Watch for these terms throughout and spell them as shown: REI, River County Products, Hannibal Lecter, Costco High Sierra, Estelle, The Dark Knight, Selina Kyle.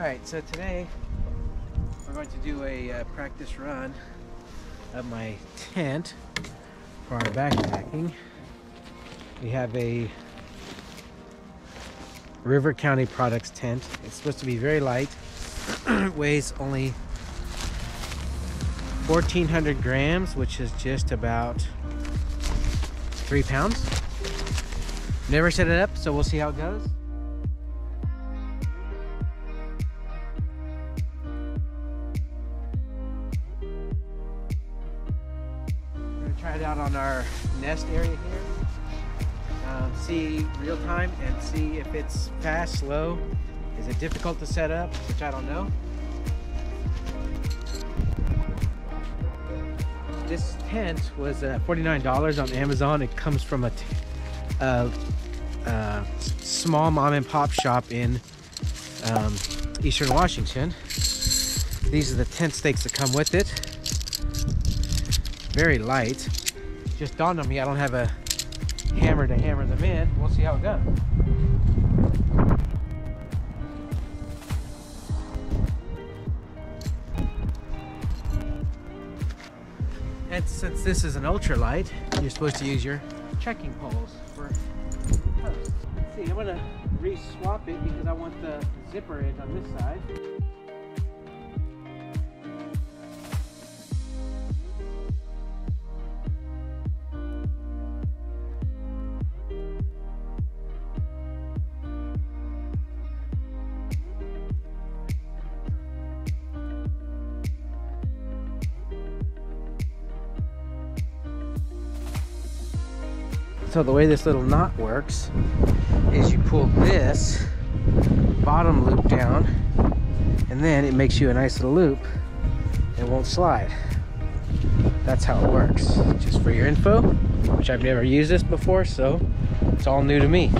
Alright, so today we're going to do a practice run of my tent for our backpacking. We have a River County Products tent. It's supposed to be very light. It weighs only 1,400 grams, which is just about 3 pounds. Never set it up, so we'll see how it goes. We're gonna try it out on our nest area here. See real time and see if it's fast, slow. Is it difficult to set up, which I don't know. This tent was $49 on Amazon. It comes from a small mom and pop shop in Eastern Washington. These are the tent stakes that come with it. Very light. Just dawned on me I don't have a hammer to hammer them in. We'll see how it goes. And since this is an ultralight, you're supposed to use your trekking poles for posts. Let's see, I'm gonna re-swap it because I want the zipper end on this side. So the way this little knot works is you pull this bottom loop down and then it makes you a nice little loop. It won't slide. That's how it works. Just for your info, which I've never used this before, so it's all new to me.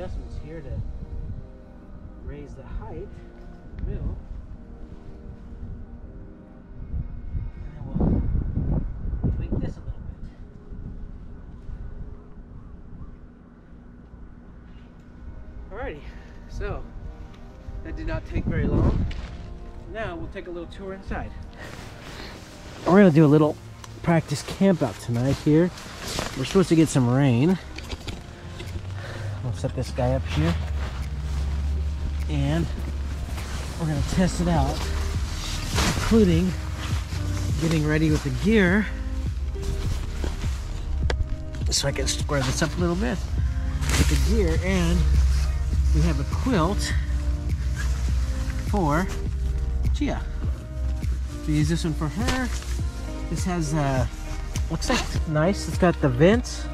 Adjustments here to raise the height in the middle. And then we'll tweak this a little bit. Alrighty, so that did not take very long. Now we'll take a little tour inside. We're gonna do a little practice camp out tonight here. We're supposed to get some rain. We'll set this guy up here and we're going to test it out, including getting ready with the gear so I can square this up a little bit with the gear. And we have a quilt for Chia. We use this one for her. This has looks like nice. It's got the vents.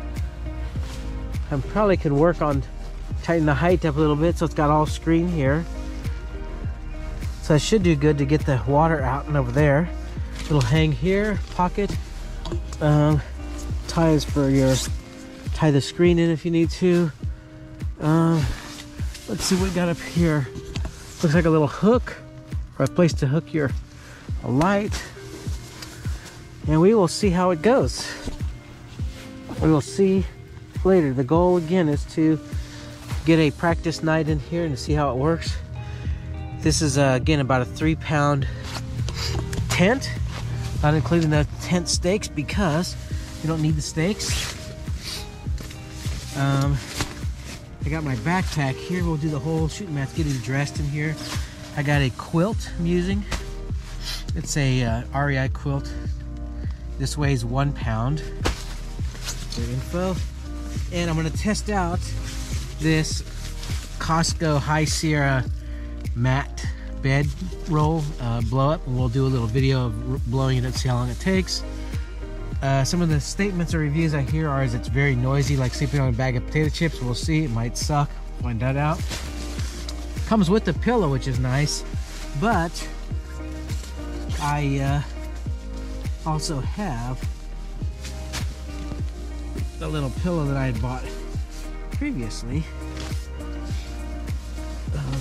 I probably could work on tightening the height up a little bit so it's got all screen here. So I should do good to get the water out and over there. It'll hang here, pocket. Ties for your, tie the screen in if you need to. Let's see what we got up here. Looks like a little hook or a place to hook your light. And we will see how it goes. We will see later. The goal again is to get a practice night in here and see how it works. This is again about a 3 pound tent, not including the tent stakes because you don't need the stakes. I got my backpack here. We'll do the whole shooting match, getting dressed in here. I got a quilt I'm using. It's a REI quilt. This weighs 1 pound. Good info. And I'm going to test out this Costco High Sierra mat bed roll blow up, and we'll do a little video of blowing it up, see how long it takes. Some of the statements or reviews I hear are it's very noisy, like sleeping on a bag of potato chips. We'll see, it might suck, find that out. Comes with the pillow, which is nice, but I also have the little pillow that I had bought previously.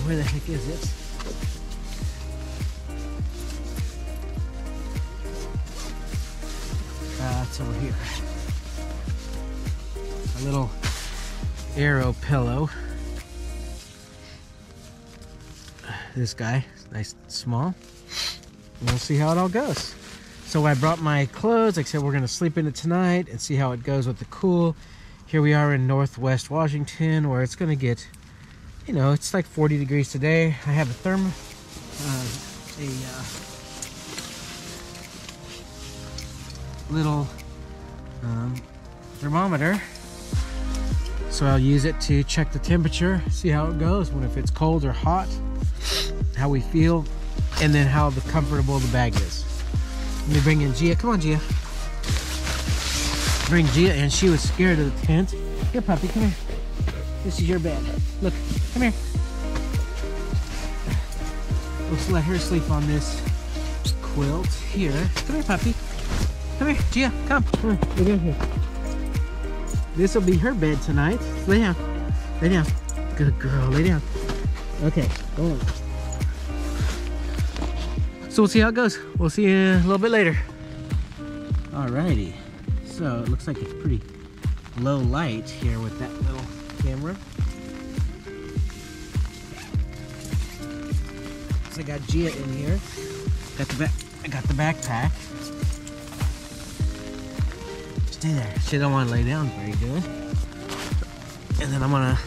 Where the heck is it? It's over here. A little aero pillow. This guy, nice and small. We'll see how it all goes. So I brought my clothes. Like I said, we're gonna sleep in it tonight and see how it goes with the cool. Here we are in Northwest Washington, where it's gonna get, you know, it's like 40 degrees today. I have a little thermometer, so I'll use it to check the temperature, see how it goes, when if it's cold or hot, how we feel, and then how comfortable the bag is. Let me bring in Gia. Come on, Gia. Bring Gia in. She was scared of the tent. Here, puppy, come here. This is your bed. Look, come here. Let's let her sleep on this quilt here. Come here, puppy. Come here, Gia, come. Come here, get in here. This will be her bed tonight. Lay down. Lay down. Good girl, lay down. Okay, go on. So we'll see how it goes. We'll see you a little bit later. Alrighty. So it looks like it's pretty low light here with that little camera. So I got Gia in here. I got the backpack. Stay there. She don't want to lay down very good. And then I'm gonna.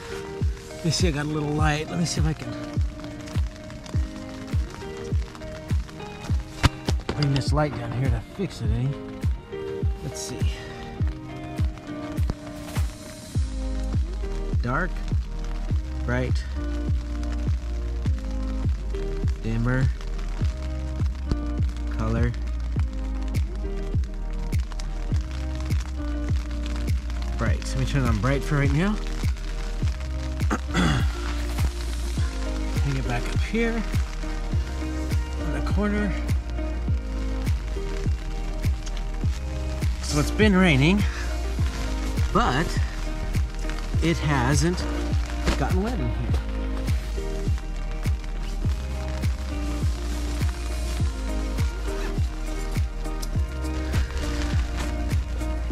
Let me see. I got a little light. Let me see if I can. Bring this light down here to fix it, eh? Let's see. Dark, bright, dimmer, color. Bright. Let me turn on bright for right now. Hang it back up here in the corner. So it's been raining, but it hasn't gotten wet in here.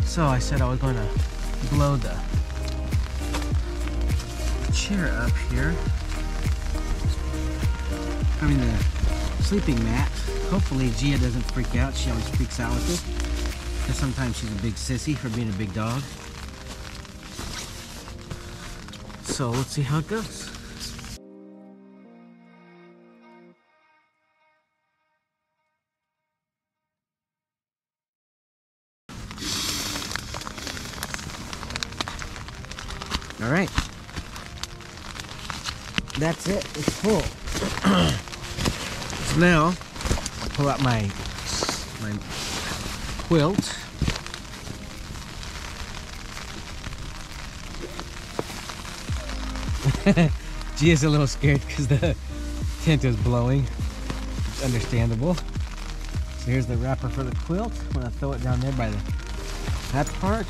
So I said I was going to blow the chair up here. I mean the sleeping mat. Hopefully Gia doesn't freak out. She always freaks out with it. Because sometimes she's a big sissy for being a big dog. So let's see how it goes. All right. That's it. It's full. So now, I'll pull out my quilt. Gia's a little scared because the tent is blowing. It's understandable. So here's the wrapper for the quilt. I'm going to throw it down there by that part.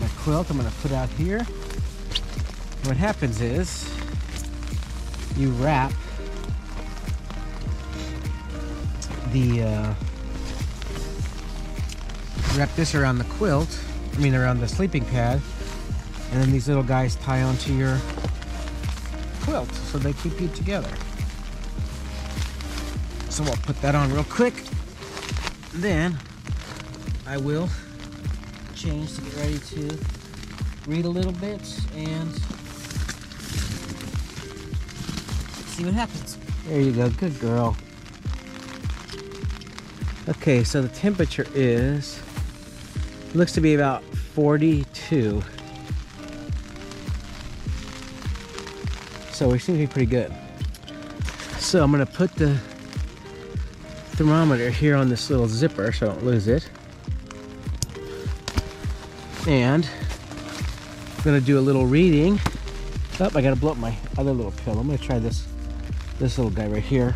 My quilt I'm going to put out here. And what happens is you wrap the wrap this around the quilt, I mean around the sleeping pad, and then these little guys tie onto your quilt so they keep you together. So I'll put that on real quick. Then I will change to get ready to read a little bit and see what happens. There you go, good girl. Okay, so the temperature is, looks to be about 42. So we seem to be pretty good. So I'm gonna put the thermometer here on this little zipper so I don't lose it. And I'm gonna do a little reading. Oh, I gotta blow up my other little pillow. I'm gonna try this little guy right here.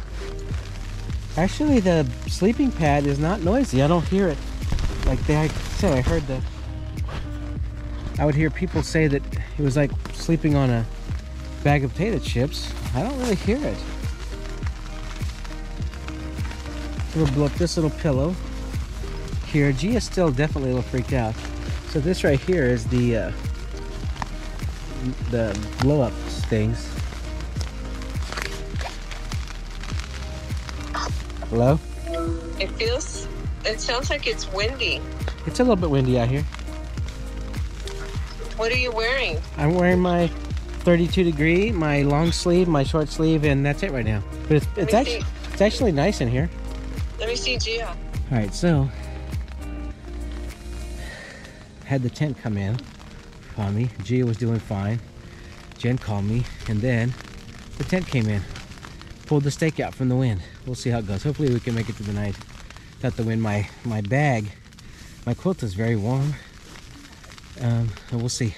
Actually, the sleeping pad is not noisy. I don't hear it. Like I said, I heard the I would hear people say that it was like sleeping on a bag of potato chips. I don't really hear it. So we'll blow up this little pillow here. G is still definitely a little freaked out. So this right here is the blow up things. Hello? It sounds like it's windy. It's a little bit windy out here. What are you wearing? I'm wearing my 32 degree, my long sleeve, my short sleeve, and that's it right now. But it's actually nice in here. Let me see Gia. Alright, so had the tent come in on me. Gia was doing fine. Jen called me, and then the tent came in. Pulled the stake out from the wind. We'll see how it goes. Hopefully we can make it through the night without the wind. My bag, my quilt is very warm. And we'll see.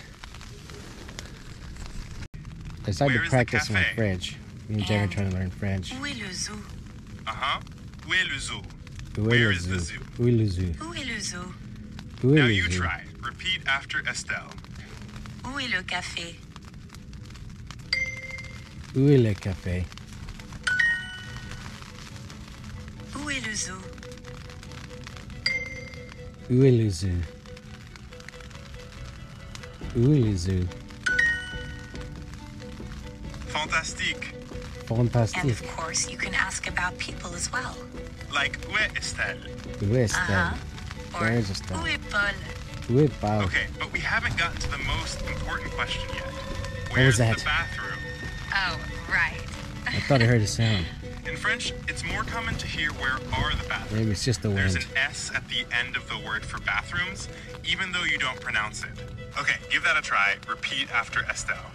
I decided to practice my French. Me and Jen are trying to learn French. Où est le zoo? Uh-huh. Où est le zoo? Where is the zoo? Où est le zoo? Où est le zoo? Now you try. Repeat after Estelle. Où est le café? Où est le café? Où est le zoo? Où est le zoo? Où est le zoo? Fantastique. Fantastique. And of course, you can ask about people as well. Like, où est Estelle? Où est Estelle? Uh-huh. Where is Estelle? Où est Paul? Où est Paul? Okay, but we haven't gotten to the most important question yet. Where's the bathroom? Oh, right. I thought I heard a sound. In French, it's more common to hear where are the bathrooms. Maybe it's just the wind. There's an S at the end of the word for bathrooms, even though you don't pronounce it. Okay, give that a try. Repeat after Estelle.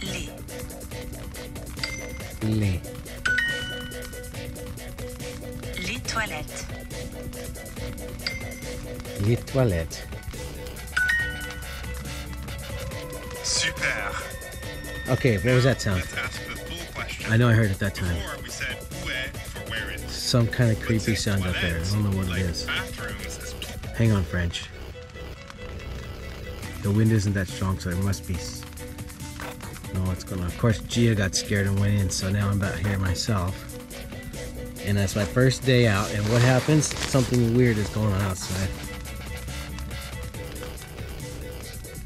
Les. Les. Les toilettes. Les toilettes. Super. Okay, what was that sound? I know I heard it that time. We said, for where it is. Some kind of creepy sound out there. I don't know what it is. Hang on, French. The wind isn't that strong, so it must be. I don't know what's going on. Of course, Gia got scared and went in, so now I'm about here myself. And that's my first day out, and what happens? Something weird is going on outside.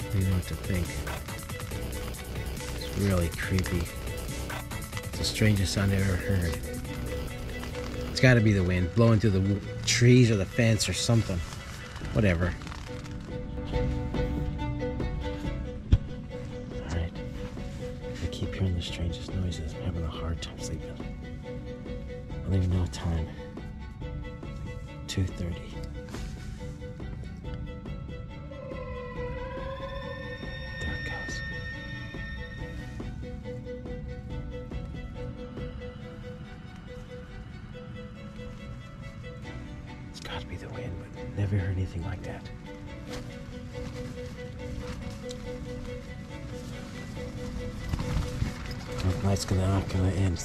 I don't know what to think. It's really creepy. The strangest sound I've ever heard. It's got to be the wind blowing through the trees or the fence or something. Whatever. All right. I keep hearing the strangest noises. I'm having a hard time sleeping. I don't even know what time. It's like 2:30. Gotta be the wind, but never heard anything like that. The night's not gonna end.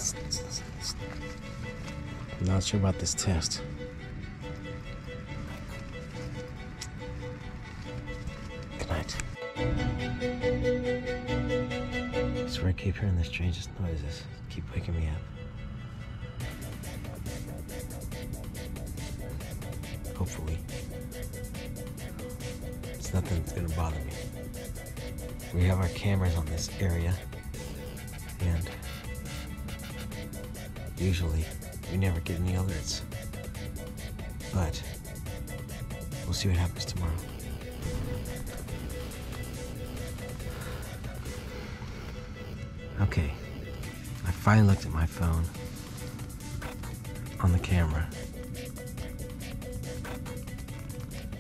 I'm not sure about this test. Good night. I swear I keep hearing the strangest noises. Keep waking me up. Hopefully, it's nothing that's gonna bother me. We have our cameras on this area, and usually we never get any alerts, but we'll see what happens tomorrow. Okay, I finally looked at my phone on the camera.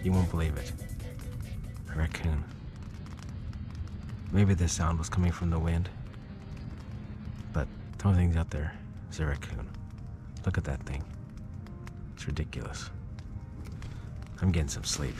You won't believe it. A raccoon. Maybe the sound was coming from the wind, but the only thing out there is a raccoon. Look at that thing. It's ridiculous. I'm getting some sleep.